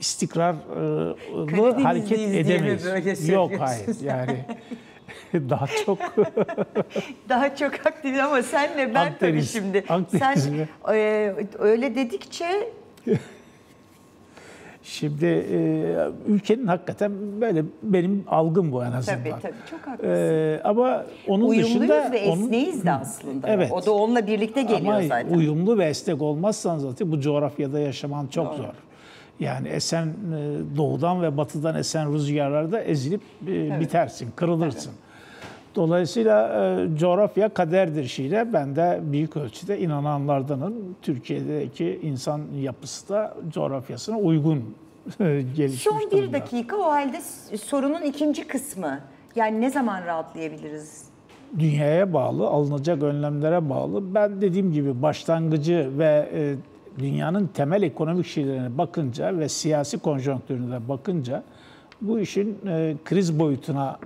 İstikrarlı hareket edemeyiz. Yok hayır yani. Daha çok daha çok aktif ama senle ben tabii şimdi Akdeniz sen e, öyle dedikçe şimdi e, ülkenin hakikaten böyle benim algım bu en azından. Tabii tabii çok haklısın. E, ama onun uyumluyuz dışında ve esneyiz onun, de aslında. Evet. O da onunla birlikte geliyor ama zaten. Uyumlu ve esnek olmazsan zaten bu coğrafyada yaşaman çok doğru. Zor. Yani esen doğudan ve batıdan esen rüzgarlarda ezilip evet. Bitersin, kırılırsın. Evet. Dolayısıyla e, coğrafya kaderdir şeyle ben de büyük ölçüde inananlardanım. Türkiye'deki insan yapısı da coğrafyasına uygun gelişmiş. Son bir dakika o halde sorunun ikinci kısmı. Yani ne zaman rahatlayabiliriz? Dünyaya bağlı, alınacak önlemlere bağlı. Ben dediğim gibi başlangıcı ve e, dünyanın temel ekonomik şeylerine bakınca ve siyasi konjonktürüne de bakınca bu işin e, kriz boyutuna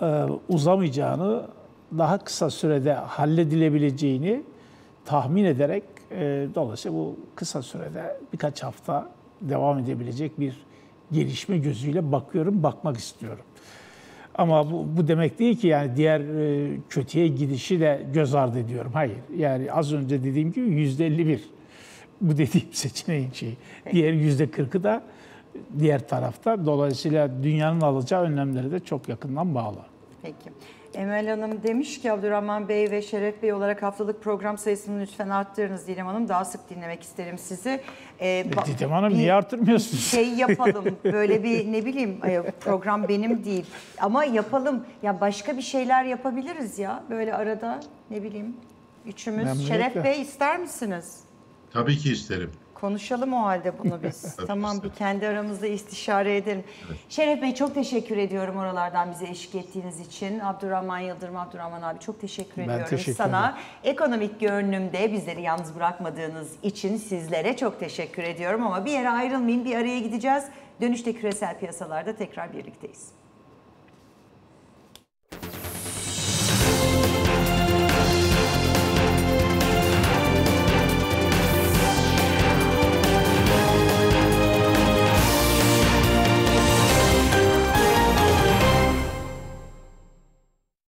e, uzamayacağını, daha kısa sürede halledilebileceğini tahmin ederek e, dolayısıyla bu kısa sürede birkaç hafta devam edebilecek bir gelişme gözüyle bakıyorum, bakmak istiyorum. Ama bu, bu demek değil ki yani diğer kötüye gidişi de göz ardı ediyorum. Hayır. Yani az önce dediğim gibi yüzde elli bir bu dediğim seçeneğin şeyi. Diğer yüzde kırkı da diğer tarafta. Dolayısıyla dünyanın alacağı önlemlere de çok yakından bağlı. Peki. Emel Hanım demiş ki Abdurrahman Bey ve Şeref Bey olarak haftalık program sayısını lütfen arttırınız Didem Hanım. Daha sık dinlemek isterim sizi. Ee, Didem Hanım niye arttırmıyorsunuz? Şey yapalım böyle bir ne bileyim program benim değil ama yapalım. Ya başka bir şeyler yapabiliriz ya böyle arada ne bileyim üçümüz. Memnuniyet Şeref de. Bey ister misiniz? Tabii ki isterim. Konuşalım o halde bunu biz. Tamam bir kendi aramızda istişare edelim. Evet. Şeref Bey çok teşekkür ediyorum oralardan bize eşlik ettiğiniz için. Abdurrahman Yıldırım, Abdurrahman abi çok teşekkür ben ediyorum teşekkür sana. Ekonomik Görünüm'de bizleri yalnız bırakmadığınız için sizlere çok teşekkür ediyorum. Ama bir yere ayrılmayın, bir araya gideceğiz. Dönüşte küresel piyasalarda tekrar birlikteyiz.